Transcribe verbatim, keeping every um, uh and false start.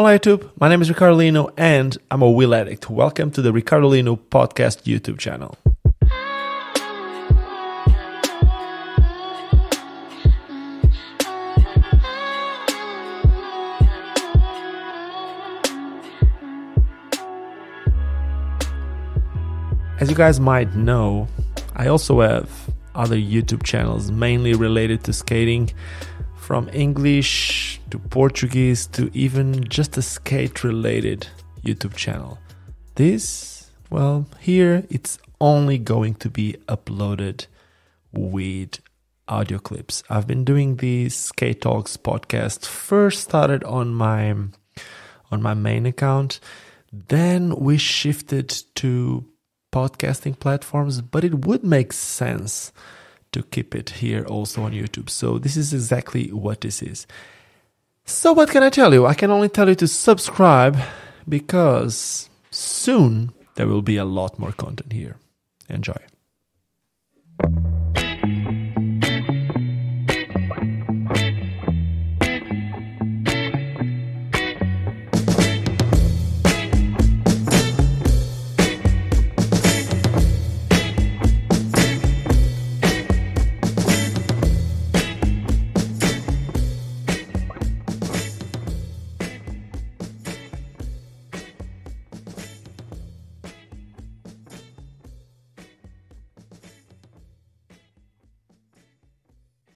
Hola YouTube, my name is Ricardo Lino and I'm a wheel addict. Welcome to the Ricardo Lino podcast YouTube channel. As you guys might know, I also have other YouTube channels mainly related to skating, from English to Portuguese to even just a skate related YouTube channel. This, well, here it's only going to be uploaded with audio clips. I've been doing these Skate Talks podcast, first started on my on my main account, then we shifted to podcasting platforms, but it would make sense to keep it here also on YouTube. So this is exactly what this is. So what can I tell you? I can only tell you to subscribe, because soon there will be a lot more content here. Enjoy.